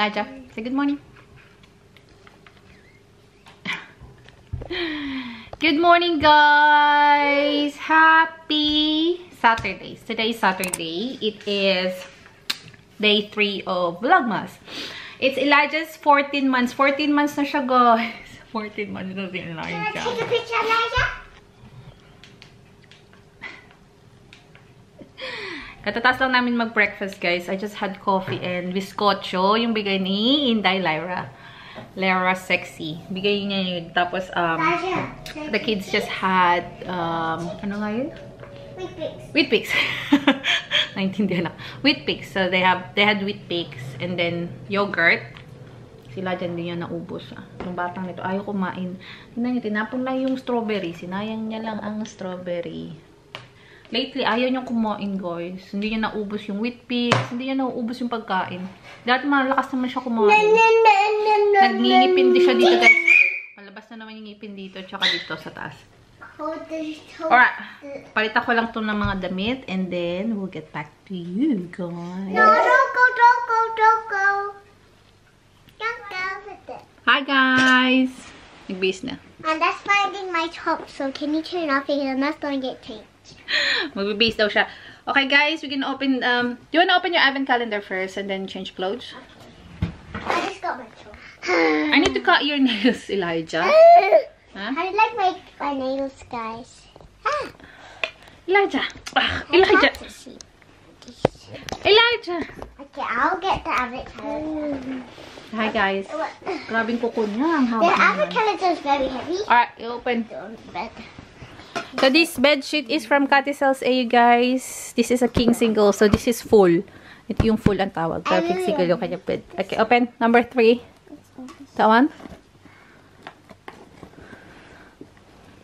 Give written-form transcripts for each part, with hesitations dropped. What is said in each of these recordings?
Elijah, say good morning. Good morning, guys. Happy Saturday. Today is Saturday. It is day 3 of Vlogmas. It's Elijah's 14 months. 14 months na siya, guys. 14 months na si Elijah. Can I take a picture, Elijah? Katatas lang namin mag-breakfast, guys. I just had coffee and bizcocho. Yung bigay ni Inday Lyra. Lyra Sexy. Bigay niya yun. Tapos, the kids just had, ano nga yun? Wheat Picks. Wheat Picks. Naintindihan na. Wheat Picks. So, they had Wheat Picks. And then, yogurt. Sila dyan din yan naubos. Yung batang nito, ayaw kumain. Tingnan niyo, tinapon lang yung strawberry. Sinayang niya lang ang strawberry. Lately, ayaw niyang kumain, guys. Hindi niya naubos yung wheat picks. Hindi niya naubos yung pagkain. Dati malakas naman siya kumain. Nagningipin din siya dito, guys. Malabas na naman yung ngipin dito, tsaka dito sa taas. Alright. Palita ko lang ito ng mga damit. And then, we'll get back to you, guys. No, don't go, don't go, don't go. Don't go with it. Hi, guys. Nagbihis na. I'm just finding my top, so can you turn off because I'm not going to get taped. Magbibase daw siya. Okay, guys, we can open, do you wanna open your advent calendar first and then change clothes? I just got my clothes. I need to cut your nails, Elijah. Huh? I like my nails, guys. Ah. Elijah. Ah, Elijah. Elijah. Okay, I'll get the advent calendar. Hi, guys. Grabing kuko niya. The advent calendar is very heavy. Alright, you open. So, this bedsheet is from Catysells, you guys. This is a king single. So, this is full. Ito yung full ang tawag. Perfect single yung kanya bed. Okay, open. Number 3. That one.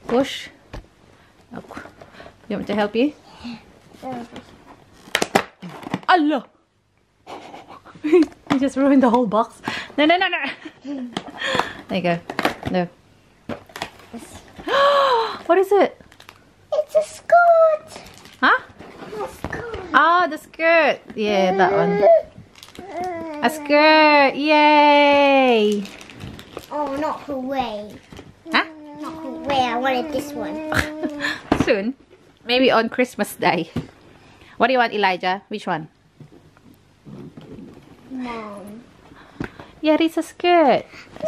Push. Okay. You want me to help you? Allah! You just ruined the whole box. No, no, no, no. There you go. No. What is it? It's a skirt. Huh? A skirt. Oh, the skirt. Yeah, that one. A skirt. Yay. Oh, not Hawaii. Huh? Not Hawaii. I wanted this one. Soon. Maybe on Christmas Day. What do you want, Elijah? Which one? Mom. Yeah, it's a skirt.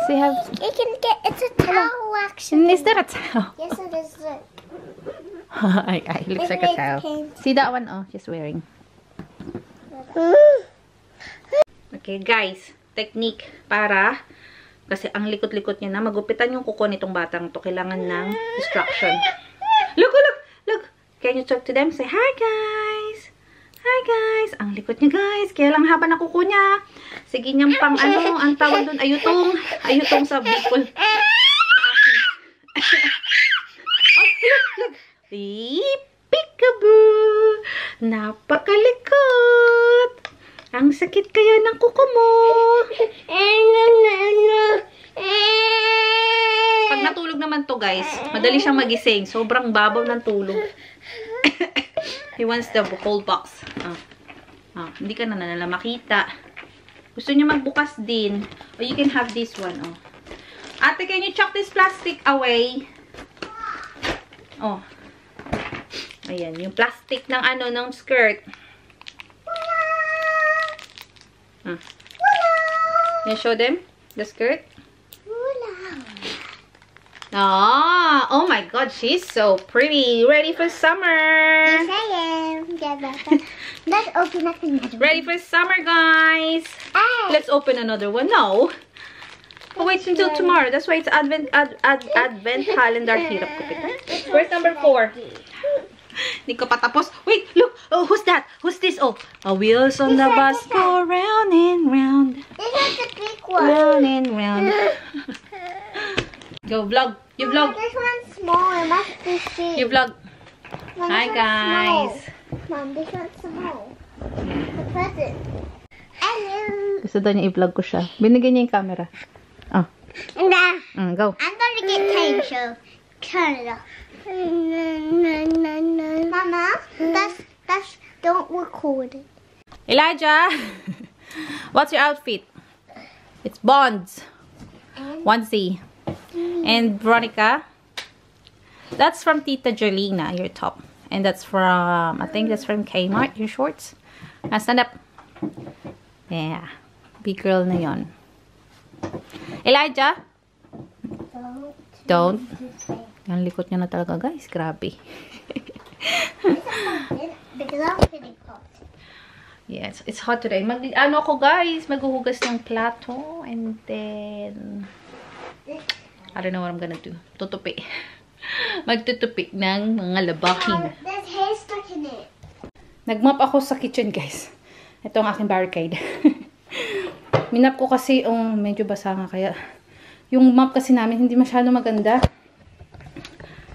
So you have... You can get... It's a towel, actually. Is that a towel? Yes, it is. It looks like a towel. Paint. See that one? Oh, she's wearing. Okay, guys. Technique para... Kasi ang likot-likot niya na. Magupitan yung kuko nitong batang to. Kailangan ng instruction. Look, look, look. Can you talk to them? Say, hi, guys. Hi, guys. Ang likot niya, guys. Kaya lang haba na kuko niya. Sige niyang pang ano, ang tawag doon, ayutong. Ayutong sa Bicol. Oh, look, look. Peekaboo. Napakalikot. Ang sakit kaya ng kuko mo. Pag natulog naman to, guys, madali siyang magising. Sobrang babaw ng tulog. He wants the whole box. Oh. Oh, hindi ka na nalala makita. Gusto niya magbukas din. Or you can have this one. Oh. Ate, can you chuck this plastic away? Oh. Ayan. Yung plastic ng ano, ng skirt. Huh. Can you show them the skirt? Ah, oh my god, she's so pretty. Ready for summer. Yes, I am. Let's open up another one. Ready for summer, guys. Ah. Let's open another one. No. Oh, wait until tomorrow. That's why it's advent calendar. Hirap ko pito. Where's number 4? Hindi ko patapos. Wait, look. Oh, who's that? Who's this? Oh, wheels on the bus go round and round. This is the big one. Round and round. Go vlog. You vlog. This one's small. It must be big. You vlog. Mom, hi, guys. Small. Mom, this one's small. The present. Hello. Gusto daw niya i-vlog ko siya. Binigyan niya yung camera. Oh. Nah. Go. I'm gonna get time show. Turn it off. Mama, that's don't record it. Elijah, what's your outfit? It's Bonds. 1C. And Veronica. That's from Tita Jolina, your top. And that's from, I think that's from Kmart, your shorts. Now stand up. Yeah. Big girl na yon. Elijah. Don't. Ang likot niya na talaga, guys. Grabe. Because I'm pretty hot. Yes, it's hot today. Ano ko, guys? Maghuhugas ng plato. And then... I don't know what I'm gonna do. Tutupi. Magtutupi ng mga labahin. There's hair stuck in it. Nagmap ako sa kitchen, guys. Ito ang aking barricade. Minap ko kasi, medyo basa nga kaya... Yung map kasi namin, hindi masyado maganda.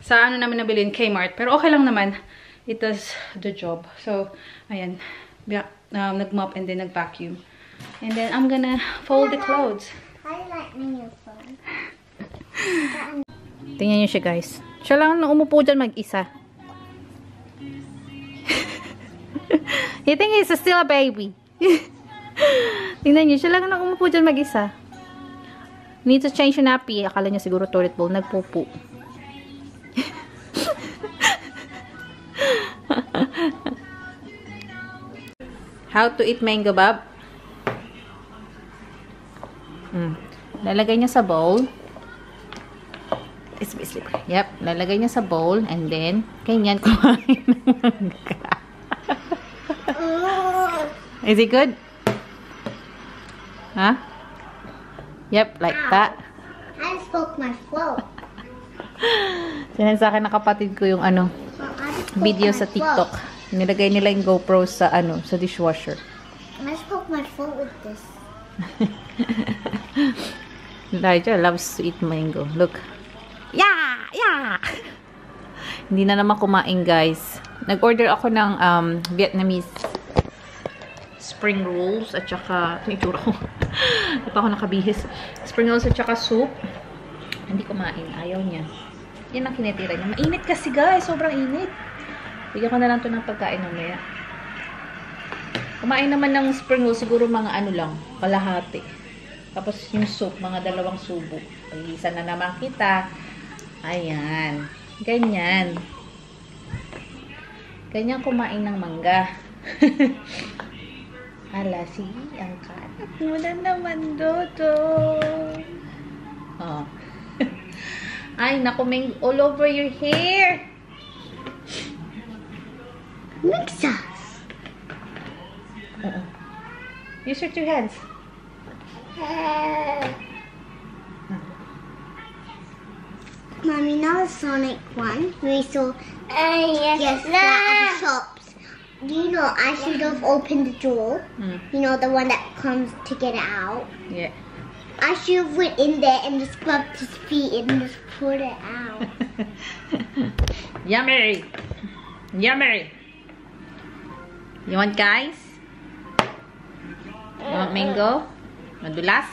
Sa ano namin nabili yung Kmart. Pero okay lang naman. It does the job. So, ayan. Nag-mop and then nag-vacuum. And then, I'm gonna fold the clothes. I like me your phone. Tingnan nyo siya, guys. Siya lang na umupo dyan mag-isa. You think he's still a baby? Tingnan nyo, siya lang na umupo dyan mag-isa. Need to change your nappy. Akala niya siguro toilet bowl. Nagpupo. How to eat mango, Bob? Lalagay niya sa bowl. It's basically. Yep. Lalagay niya sa bowl. And then, kanyan kumain ng mangga. Is it good? Huh? Yep, like that. I spoke my flow. Sinan sa akin na kapatid ko yung ano, video sa TikTok. Nilagay nila yung GoPro sa ano, sa dishwasher. I spoke my flow with this. Elijah loves to eat mango. Look. Yeah! Yeah! Hindi na naman kumain, guys. Nag-order ako ng Vietnamese spring rolls at saka, ito yung itsura ko. Di pa ako nakabihis. Spring rolls at saka soup. Hindi kumain. Ayaw niya. Yan ang kinitira niya. Mainit kasi, guys. Sobrang init. Bigyan ko na lang ito ng pagkain mamaya. Kumain naman ng spring rolls. Siguro mga ano lang. Kalahati. Tapos yung soup. Mga dalawang subo. Pag-isa na naman kita. Ayan. Ganyan. Ganyan kumain ng mangga. Ala, si ang kanak mo na naman, Dodo. Oh. Ay, nakuming all over your hair. Mix us. Use your two hands. Mommy, now it's Sonic 1. We saw yes, at the shop. You know, I should have opened the door. You know, the one that comes to get it out. Yeah. I should have went in there and just grabbed his feet and just pulled it out. Yummy! Yummy! You want guys? You want mango? Madulas?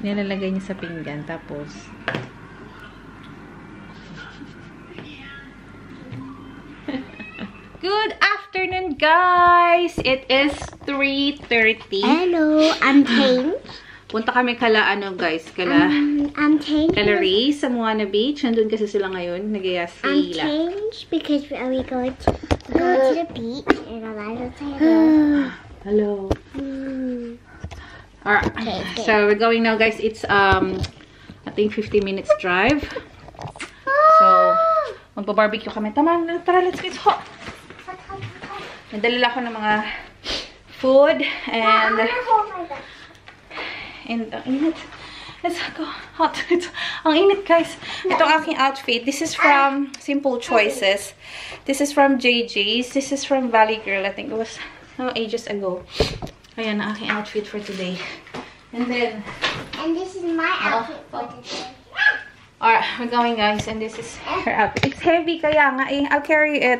Nilalagay niya sa pinggan tapos... Good afternoon, guys! It is 3:30. Hello, I'm Tane. Punta kami kala, ano guys, kala... I'm Tane. Kala Ray sa Moana Beach. Nandun kasi sila ngayon, nag-iaya sila. I'm Tane because we going to go to the beach and Elijah's hello. Hello. Alright, okay. So we're going now, guys. It's, I think 50 minutes drive. So, magpa-barbecue kami. Tama, tara, let's get hot. Nadalala ko ng mga food and ang init. Let's go hot. Ang init, guys. Itong aking outfit. This is from Simple Choices. This is from JJ's. This is from Valley Girl. I think it was ages ago. Ayan ang aking outfit for today. And then this is my outfit for today. Alright, we're going, guys, and this is her outfit. It's heavy kaya nga eh. I'll carry it.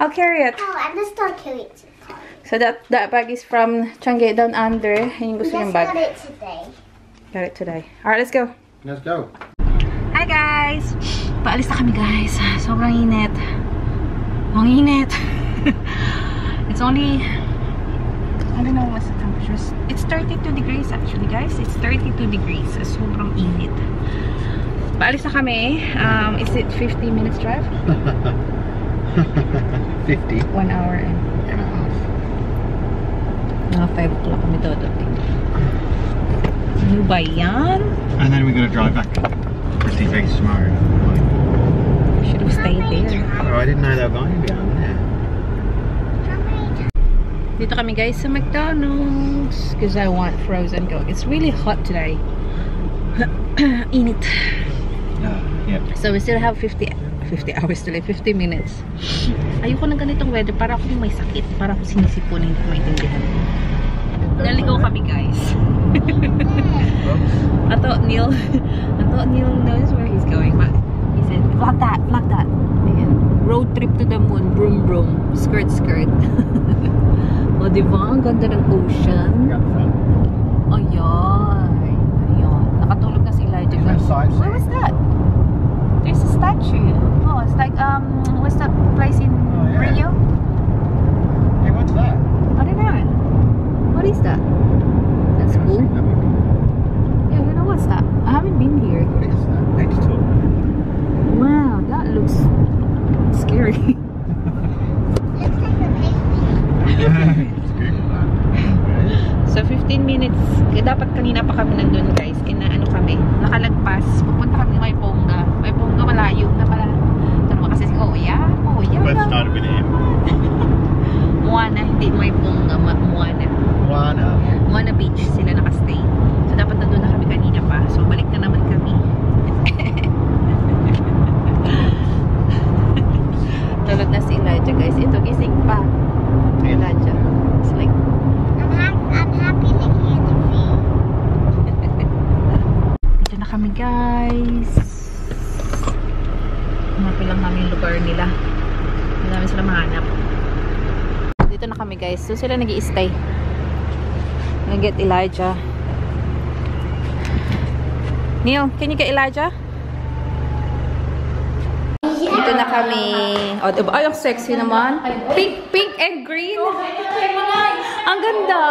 I'll carry it. Oh, I'm just not carrying it. So that bag is from Changi down under. And gusto yung bag. Got it today. Got it today. Alright, let's go. Let's go. Hi, guys. Paalis na kami, guys. Sobrang init. Ang init. It's only, I don't know what's the temperature. It's 32 degrees actually, guys. It's 32 degrees. Sobrang init. Paalis na kami. Is it 50 minutes drive? 50? 1 hour and a half. Mga 5 o'clock kami dadating. Ano ba yan? And then we're gonna drive back for tea break tomorrow. Should have stayed there. Oh, I didn't know they were going beyond there. Dito kami guys sa McDonald's because I want frozen Coke. It's really hot today. Init. Yeah. So we still have 50 hours to live, 50 minutes. Ayoko ng ganitong weather, para akong may sakit, para akong sinisipunin, hindi ko maintindihan. Naligaw kami guys. I thought Neil knows where he's going, but he said, plug that, plug that. Road trip to the moon, broom broom, skirt skirt. O diba, ang ganda ng ocean. Ayan, ayan. Nakatulog na si Elijah. Where was that? There's a statue. Oh, it's like, what's that place in Rio? Hey, what's that? I don't know. What is that? That's cool. Yeah, I don't know what's that. I haven't been here. What is that? Next door. Wow, that looks scary. So 15 minutes. Dapat kanina pa kami nandun guys. Kinaano kami. Nakalagpas. Pupunta kami may Ponga. May Ponga malayo na pala. Tanong kasi si Oya. Oya. Let's start with him. Moana. Hindi may Ponga. Moana. Moana. Moana Beach. Sila nakastay. So dapat nandun na kami kanina pa. So balik na naman kami. Tulog na si Elijah guys. Ito gising pa. Elijah. It's like, I'm happy to hear the rain. Ito na kami guys. Hanapin lang namin yung lugar nila. Hindi namin sila mahanap. Dito na kami guys. So sila nag-i-stay. Nag-get Elijah. Neil, can you get Elijah? Dito na kami. Oh, diba? Ay, ang sexy naman. Pink, pink and green. Ang ganda.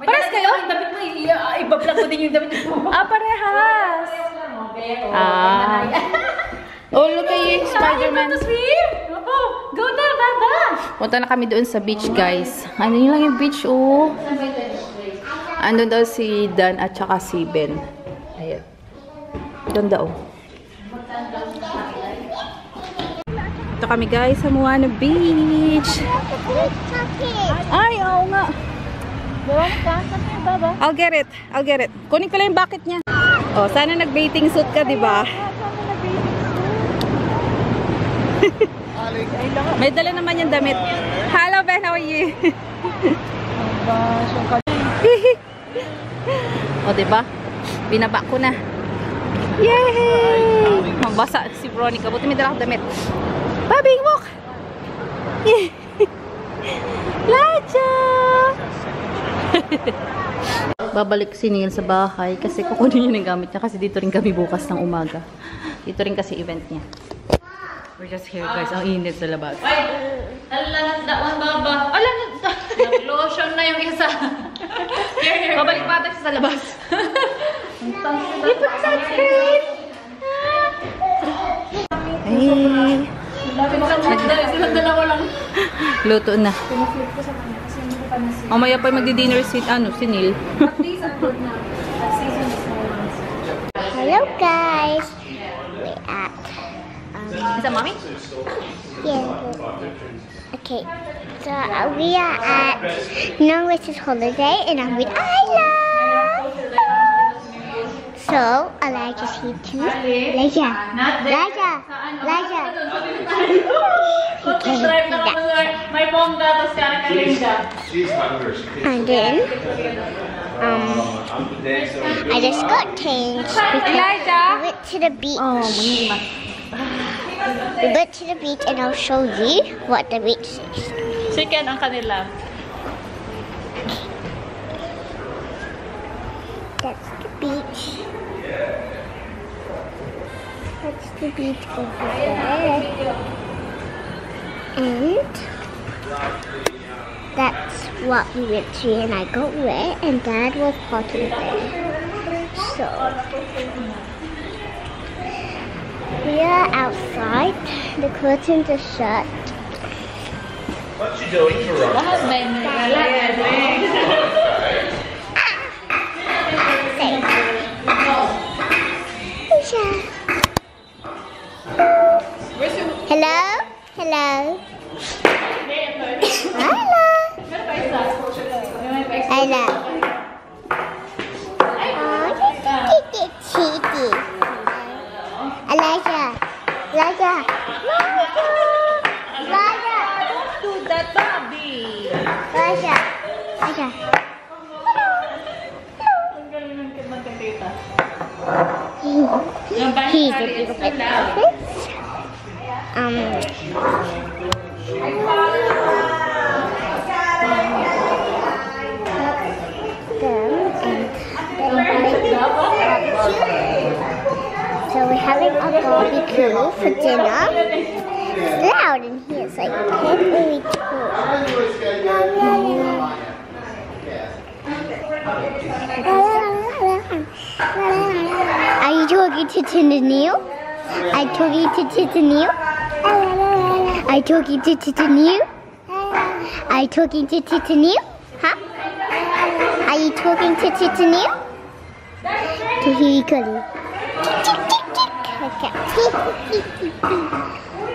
Parehas kayo? Damit mo, ibabla ko din yung damit mo. Ah, parehas. Ah. Oh, look at you, Spider-Man. Go na, baba. Punta na kami doon sa beach, guys. Ano yun lang yung beach, oh. Ano daw si Dan at saka si Ben. Ayan. Ganda, oh. Ito kami guys sa Moana Beach. Ay, oo nga. I'll get it. Kunin ko lang yung bucket niya. Oh, sana nag-bathing suit ka, di ba? May dala naman yung damit. Hello, Ben. How are you? O, di ba? Binaba ko na. Yay! Mabasa si Veronica. Buti may dala ko damit. Babing walk! Lacha! Babalik si Neil sa bahay kasi kukunin niya ng gamit niya kasi dito rin kami bukas ng umaga. Dito rin kasi event niya. We're just here guys. Ang init sa labas. Ay! Alam na ang baba. Alam na! Lotion na yung isa. Babalik patak sa labas. You put sunscreen! Ay! Luto na. Mamaya pa magdi-dinner si ano, si Neil. Hello guys. We at is that mommy? Yeah. Okay. So we are at Norwich's holiday and I'm with Isla. So, Elijah's here too. Elijah. He came back. And then, I just got changed because we went to the beach. We went to the beach and I'll show you what the beach is. Chicken ang kanila. That's the beach. That's the beach over there. And that's what we went to, and I got wet and Dad was hot in there. So we are outside. The curtains are shut. What you doing for Rob? Hello? Hello? Hello? Hello. Oh, you're cheeky. Elijah. Elijah. Elijah. Don't do that, Bobby. Elijah. Elijah. He's a little bit nervous. So we're having a barbecue for dinner. It's loud in here, so you can't really talk. Are you talking to Tennille? Are you talking to Tennille? Are you talking to Tennille? Are you talking to Tennille? Huh? Are you talking to Tennille? To Hikari. Okay.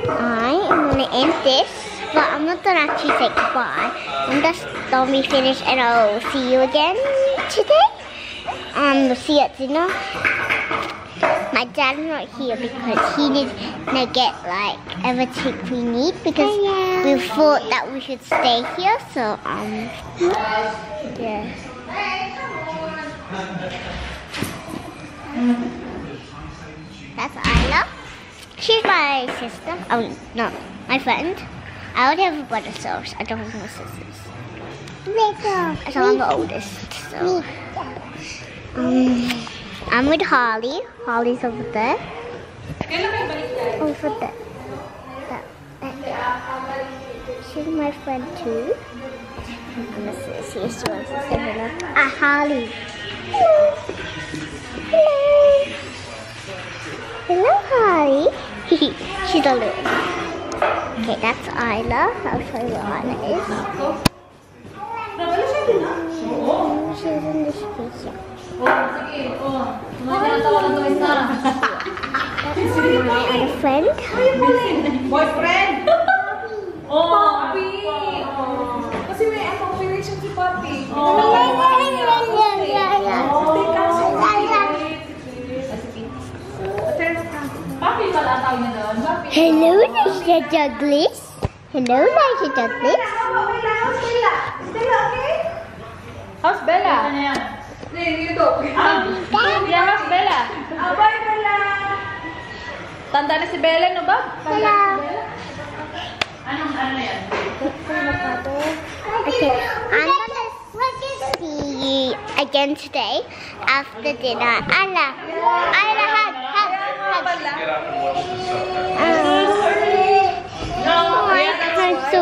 I am gonna end this, but I'm not gonna actually say goodbye. I'm just gonna be finished, and I'll see you again today. We'll see you at dinner. My dad's not here because he didn't get like everything we need, because we thought that we should stay here. So yeah. That's Isla. She's my sister. Oh no, my friend. I only have a brother, so I don't have no sisters. So I'm the oldest. So I'm with Harley. Harley's over there. Over there. She's my friend too. And this is her sister. Ah, Harley. Hello. Hello, Holly. She's a little. Okay, that's Isla. I'll show you where Isla is. She's in this picture. That's my other friend. Boyfriend? Poppy! Kasi may affiliation si Poppy. Hello, Nisha Douglas. Hello, Nisha Douglas. How's Bella? You talk. How's Bella? Bye, Bella. Tanda na si Bella, no ba? Hello. Anong yan? Okay, I'm gonna see you again today after dinner. Isla, I'm so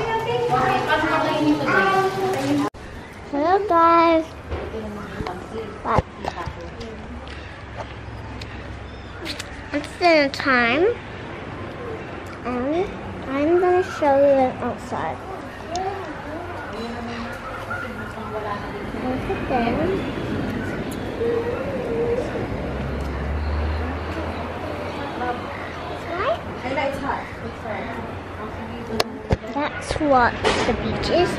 Hello guys. It's dinner time. And I'm gonna show you them outside. Look at them. That's what the beach is.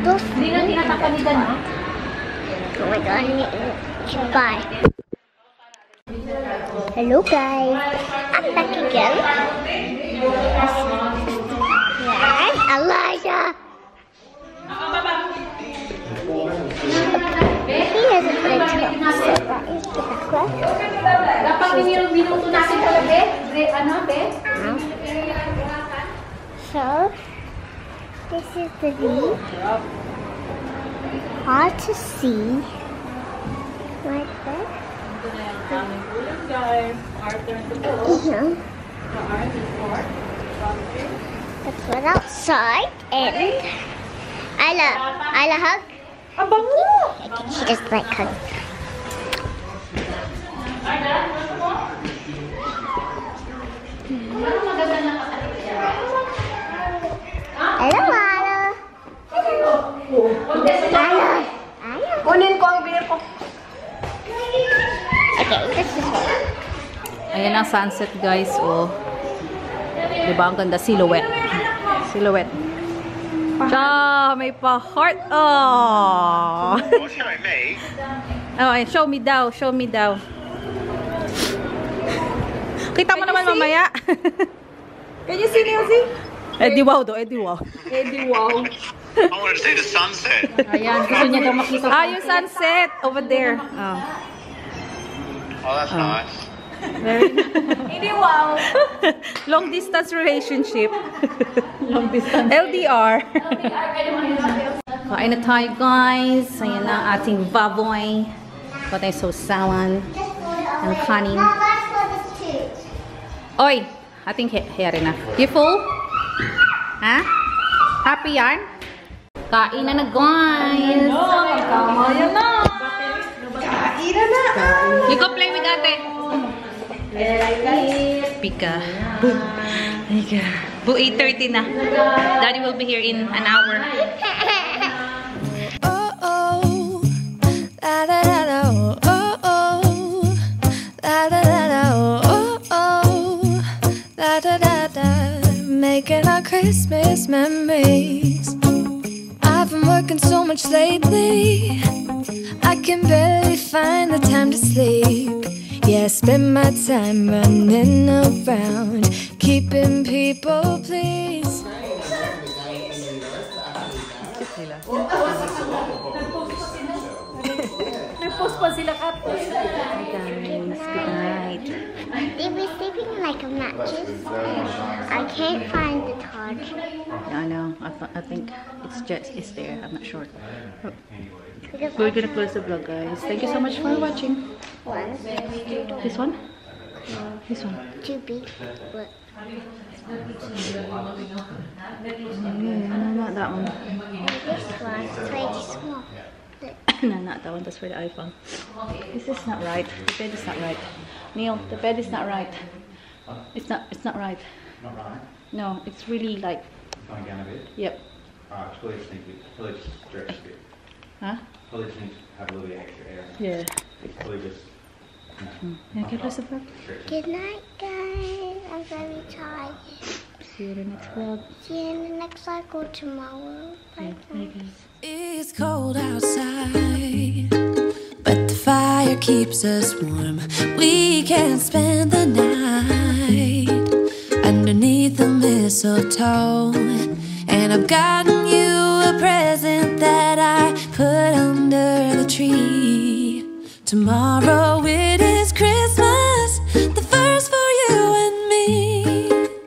It's not free, that's why. Oh my god, bye. Hello guys, I'm back again. Yes, Elijah. ko eh. Kapag minum-minum natin talaga, So, this is the view. Hard to see. Right there. Let's run outside and Isla hug. I think she just like hug. Hello, Mala. Okay, this is it. Ayan ang sunset, guys. Oh. Diba ang ganda? Silhouette. Silhouette. Cha, may pa-heart. Oh. Oh, show me daw. Show me daw. Kita mo naman mamaya. Can you see, Nelsie? Eddie wow do, Eddie wow. Eddie wow. I want to see the sunset. Ayan, gusto niya daw makita. Ah, yung sunset over there. Oh. Oh, that's nice. Very nice. Eddie wow. Long distance relationship. Long distance. LDR. Kain na tayo, guys. Ayan na ating baboy. Patay sausawan. Ang kanin. Oy, I think here na. You full? Ha? Happy yarn? Kain na guys! Kain na! Kain na! You go play with ate! Pika. Pika. Bu 8:30 na. Daddy will be here in an hour. Making our Christmas memories. I've been working so much lately, I can barely find the time to sleep. Yeah, I spend my time running around, keeping people pleased. They were sleeping like matches. I can't find the torch. I know. I think it's there. I'm not sure. We're gonna close the vlog, guys. Thank you so much for watching. One. This one. This one. Two big. What? No, not that one. This one. Tiny small. No, not that one. That's for the iPhone. This is not right. The bed is not right. Neil, the bed is not right. It's not right. Not right? No, it's really like... It's going down a bit? Yep. Alright, so probably just stretch a bit. Huh? Probably just need to have a little bit extra air. Yeah. It's probably just... No. Yeah, get us a vlog. Good night, guys. I'm very tired. See you in the next vlog. See you in the next cycle tomorrow. Bye, guys. It's cold outside, but the fire keeps us warm. We can spend the night underneath the mistletoe. And I've gotten you a present that I put under the tree. Tomorrow